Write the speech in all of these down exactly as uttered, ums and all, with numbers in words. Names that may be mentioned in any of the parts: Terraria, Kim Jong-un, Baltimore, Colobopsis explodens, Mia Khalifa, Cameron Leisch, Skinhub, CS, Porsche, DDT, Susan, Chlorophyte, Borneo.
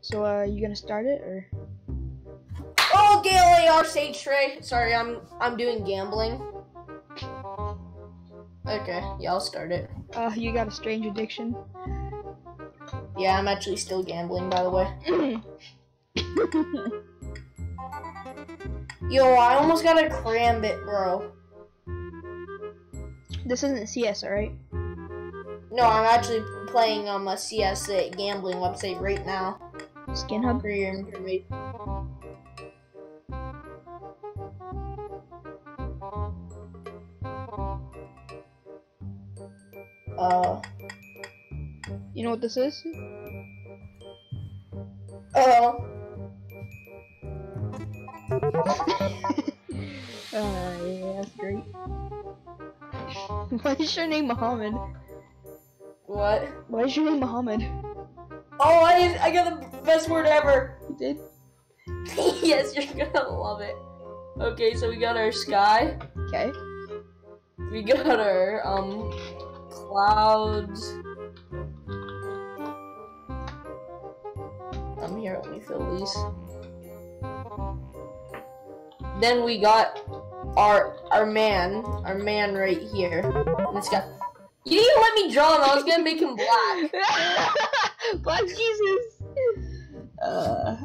So, uh, you gonna start it, or? Oh, Gale A R Sage Tray. Sorry, I'm I'm doing gambling. Okay, yeah, I'll start it. Uh, you got a strange addiction. Yeah, I'm actually still gambling, by the way. Yo, I almost got a crambit, bro. This isn't C S, alright? No, I'm actually playing on um, a C S gambling website right now. Skinhub? For your information. Uh. You know what this is? Uh-oh. uh, yeah, that's great. Why is your name Muhammad? What? Why is your name Muhammad? Oh, I I got the best word ever. You did? Yes, you're gonna love it. Okay, so we got our sky. Okay. We got our um clouds. I'm here. Let me fill these. Then we got our our man, our man right here. This guy. You didn't even let me draw him. I was gonna make him black. Black Jesus. Uh.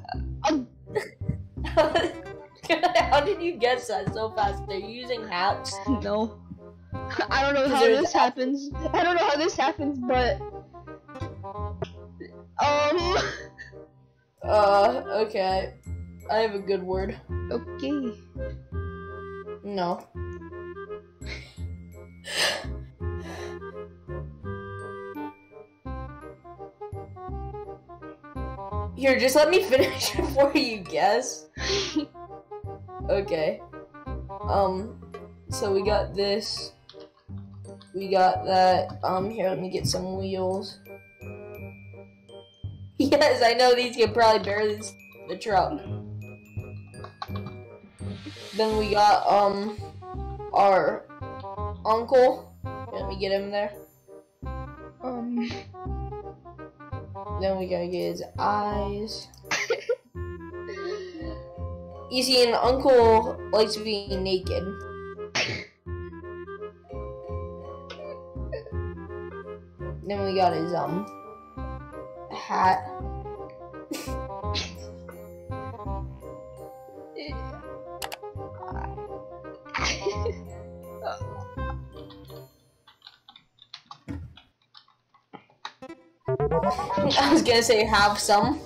How did you guess that so fast? They're using hats. No. I don't know how this happens. I don't know how this happens, but um. Uh, okay. I have a good word. Okay. No. Here, just let me finish before you guess. Okay. Um, so we got this. We got that. Um, here, let me get some wheels. Yes, I know these can probably bear this, the truck. Then we got, um, our uncle. Let me get him there. Um. Then we gotta get his eyes. You see, an uncle likes being naked. Then we got his, um, hat. I was gonna say have some.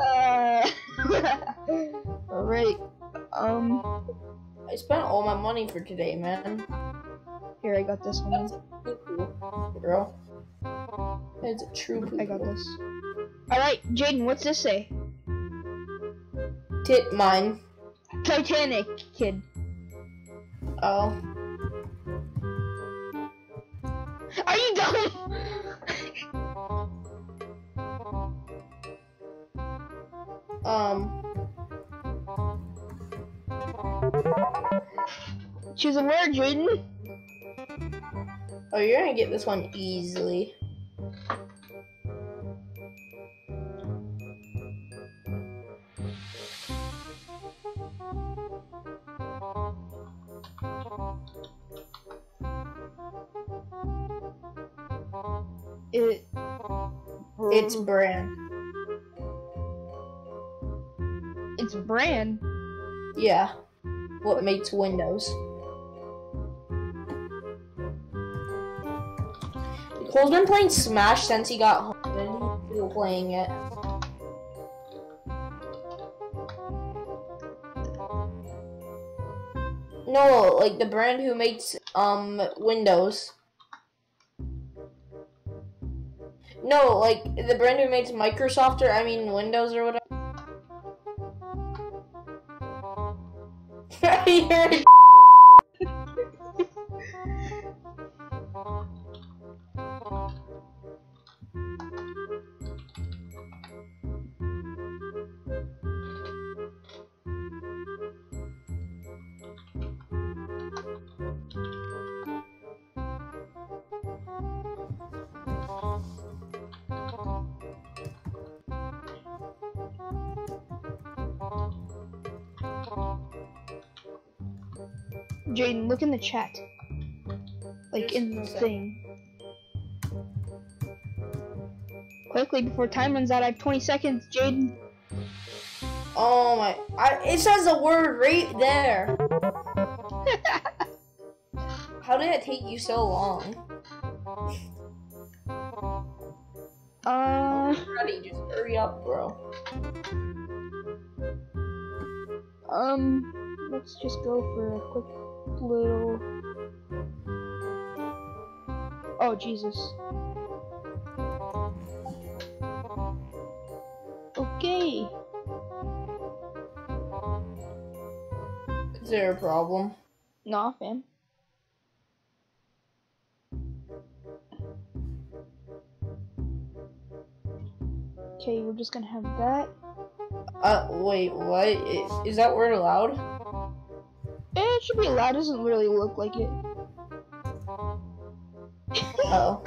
uh, Alright. Um, I spent all my money for today, man. Here, I got this one. Girl. It's a true poo-poo. I got this. Alright, Jaden, what's this say? Tit mine. Titanic kid. Oh. Are you dumb? um. Choose a word, Jaden. Oh, you're gonna get this one easily. It. It's Bran. It's Bran? Yeah. What makes Windows? Nicole's been playing Smash since he got home. And he's still playing it. No, like the brand who makes um Windows. No, like, the brand who makes Microsoft, or, I mean, Windows, or whatever. Jaden, look in the chat. Like, in the thing. Quickly, before time runs out, I have twenty seconds, Jaden. Oh my, I, it says the word right there. How did it take you so long? Uh, ready, just hurry up, bro. Um, let's just go for a quick little... Oh, Jesus. Okay. Is there a problem? Nah, fam. Okay, we're just gonna have that. Uh, wait, what? Is, is that word allowed? It should be allowed. It doesn't really look like it. Uh oh.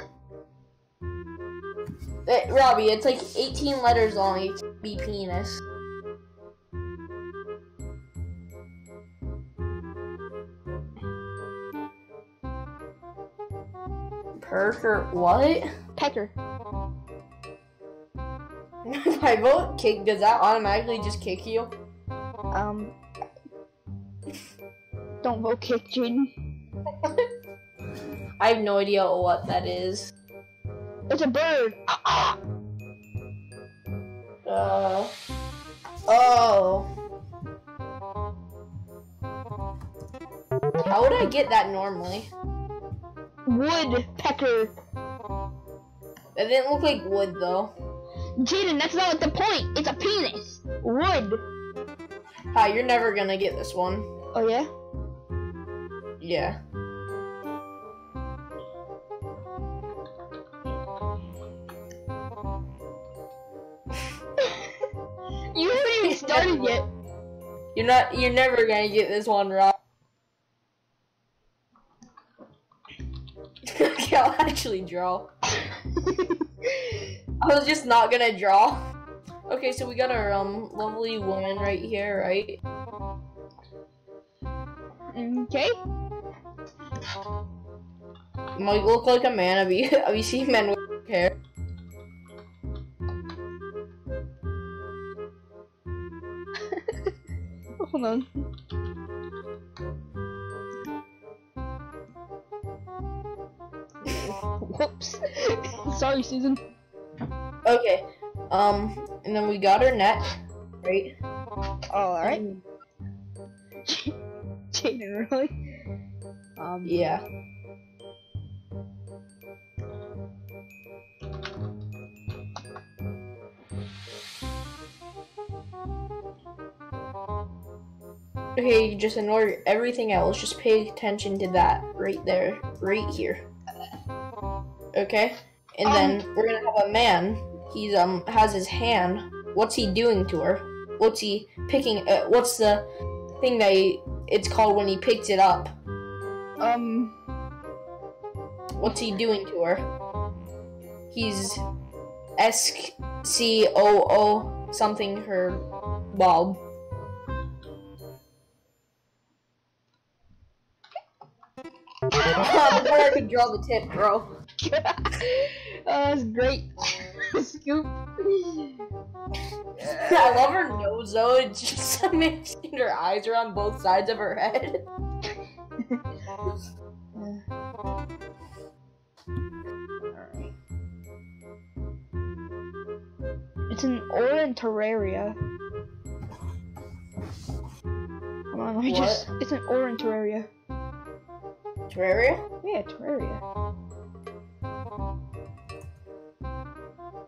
Hey, Robbie, it's like eighteen letters long. It's be penis. Perker, what? Pecker. If I vote kick, does that automatically just kick you? Um... Don't vote kick, Jaden. I have no idea what that is. It's a bird! Uh-uh. Uh... Oh... How would I get that normally? Woodpecker! That didn't look like wood, though. Jaden, that's not the point. It's a penis. Wood. Hi, you're never gonna get this one. Oh yeah? Yeah. You haven't even started yet. You're not. You're never gonna get this one, Rob. I'll actually draw. I was just not gonna draw. Okay, so we got our um lovely woman right here, right? Okay. Might look like a man. Have you have you seen men with hair? Hold on. Whoops. Sorry, Susan. Okay, um, and then we got her net, right? Oh, alright. Jaden, really? Um, yeah. Okay, you just ignore everything else, just pay attention to that, right there, right here. Okay, and um, then we're gonna have a man. He's um has his hand. What's he doing to her? What's he picking? Uh, what's the thing that he, it's called when he picks it up? Um, what's he doing to her? He's S C O O something her bob. Before I could draw the tip, bro. Oh, that's great. Scoop. I love her nose though, it just amazing. Her eyes are on both sides of her head. It's an orange Terraria. Come on, let me what? just. It's an orange Terraria. Terraria? Yeah, Terraria.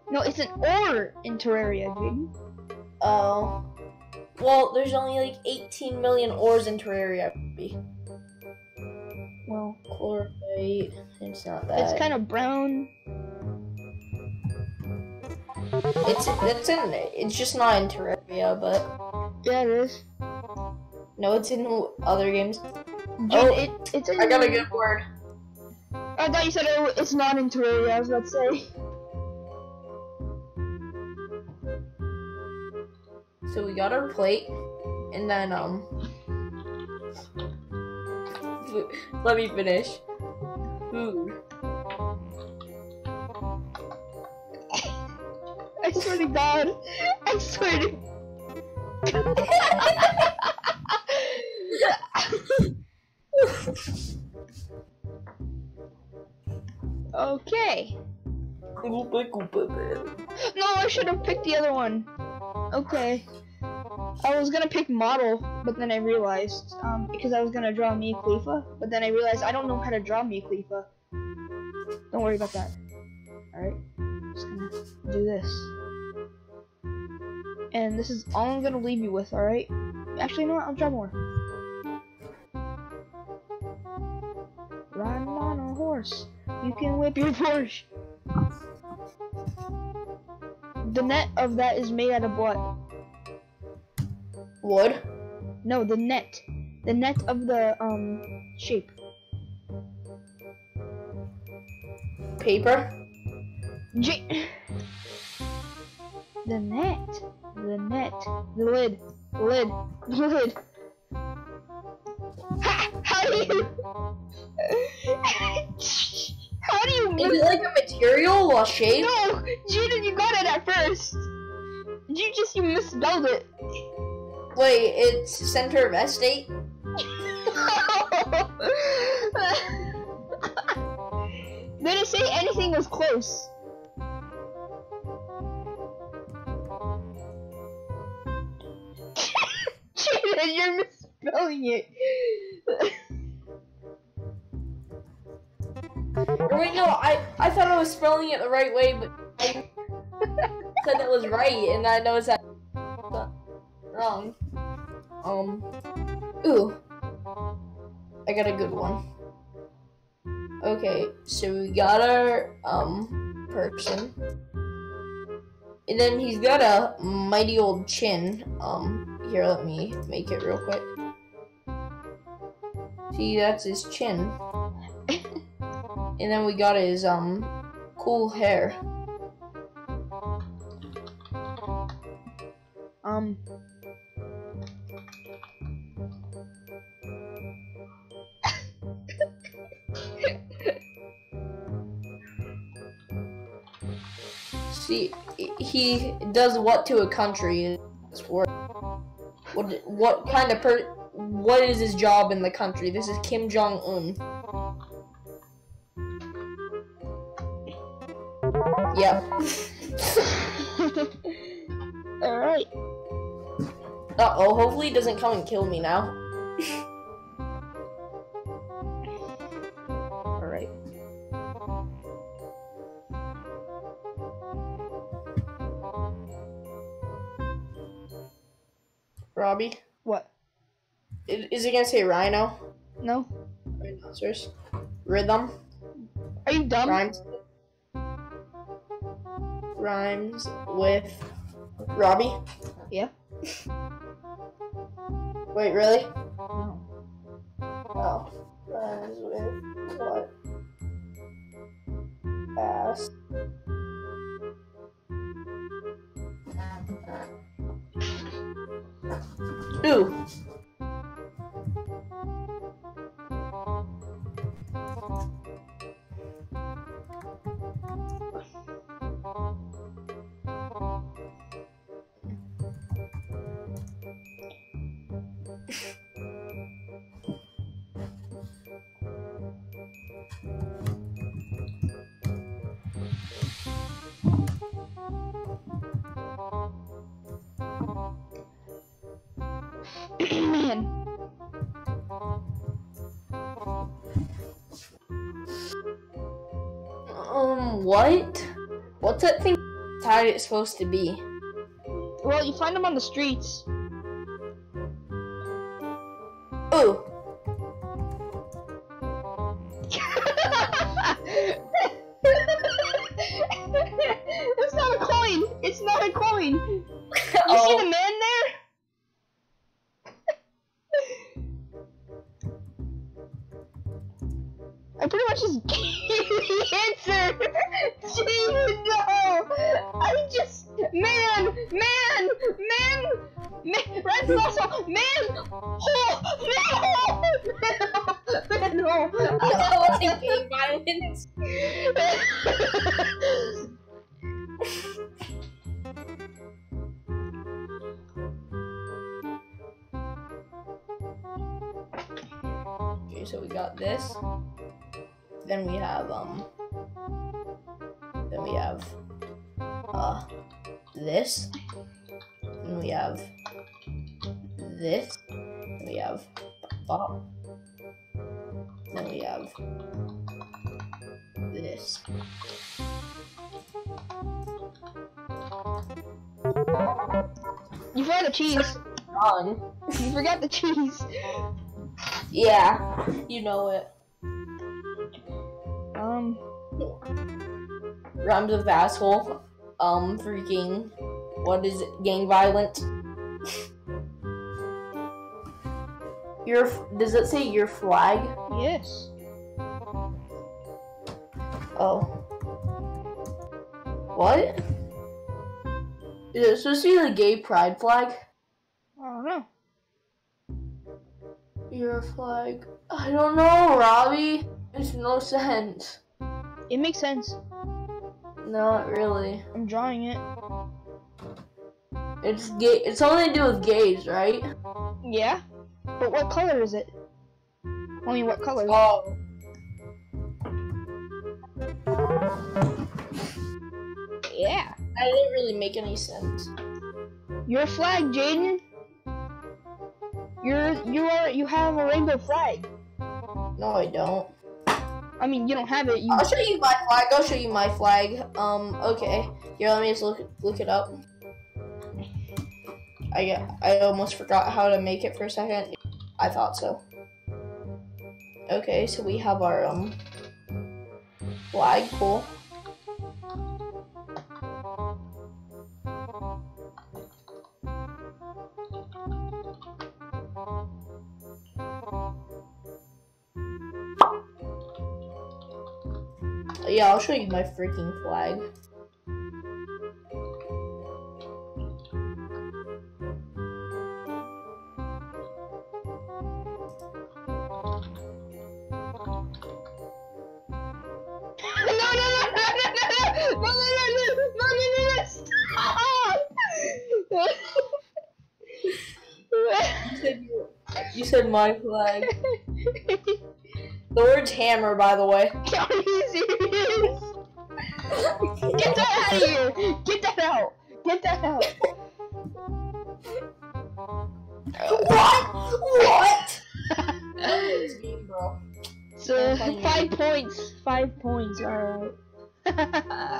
No, it's an or in Terraria, Jaden. Oh. Well, there's only like eighteen million ores in Terraria. Well, chlorophyte, it's not that. It's kind of brown. It's it's in it's just not in Terraria, but yeah, it is. No, it's in other games. Jaden, oh, it, it's in I got a good word. I thought you said oh, it's not in Terraria. I was about to say. So we got our plate, and then um, food. Let me finish. Food. I swear to God. I swear to Okay. No, I should have picked the other one. Okay. I was gonna pick model, but then I realized, um, because I was gonna draw Mia Khalifa, but then I realized I don't know how to draw Mia Khalifa. Don't worry about that. Alright. Just gonna do this. And this is all I'm gonna leave you with, alright? Actually, you know what? I'll draw more. Riding on a horse. You can whip your Porsche. The net of that is made out of what? Wood? No, the net. The net of the, um, shape. Paper? J- The net. The net. The lid. The lid. The lid. Ha! How do you... How do you... Is it like a material or shape? No! Jaden, you got it at first! You just, you misspelled it. Wait, it's center of estate? They didn't say anything was close. Jaden, you're misspelling it. Wait, no, I, I thought I was spelling it the right way, but I said it was right, and I noticed that wrong. Um, ooh, I got a good one. Okay, so we got our, um, person, and then he's got a mighty old chin. Um, here, let me make it real quick. See, that's his chin. And then we got his, um, cool hair. Um... See, he does what to a country? What, what kind of per- what is his job in the country? This is Kim Jong-un. Yeah. Alright. Uh-oh, hopefully he doesn't come and kill me now. Alright. Robbie? What? Is, is he gonna say rhino? No. Rhinoceros? Rhythm? Are you dumb? Rhymes? Rhymes with Robbie? Yeah. Wait, really? No. Oh. Rhymes with what? Ass. Ooh. Man. Um, what? What's that thing? How it's supposed to be? Well, you find them on the streets. Ooh. It's not a coin. It's not a coin. You oh. See the man there? I pretty much just gave the answer! Jeez, no! I just... Man! Man! Man! Man! Right, man! Man! Oh! Man! Man! so we got this. Then we have, um, then we have, uh, this. Then we have this. Then we have Bob. Then we have this. You forgot the cheese. Wrong. You forgot the cheese. Yeah, you know it. Um, rhymes with asshole. Um, freaking. What is it? Gang violence. Your does it say your flag? Yes. Oh. What? Is it supposed to be the gay pride flag? I don't know. Your flag. I don't know, Robbie. Makes no sense. It makes sense. Not really. I'm drawing it. It's gay. It's something to do with gays, right? Yeah. But what color is it? I mean, what color? Oh. Yeah. That didn't really make any sense. Your flag, Jaden. You're you are you have a rainbow flag. No, I don't. I mean, you don't have it. You I'll show you my flag. I'll show you my flag. Um. Okay. Here, let me just look look it up. I I almost forgot how to make it for a second. I thought so. Okay, so we have our um flag. Cool. Yeah, I'll show you my freaking flag. You said my flag. The word's hammer, by the way. Are you serious? Get that out of here! Get that out! Get that out! What? What? It's mean, bro. So, five points. Five points, alright.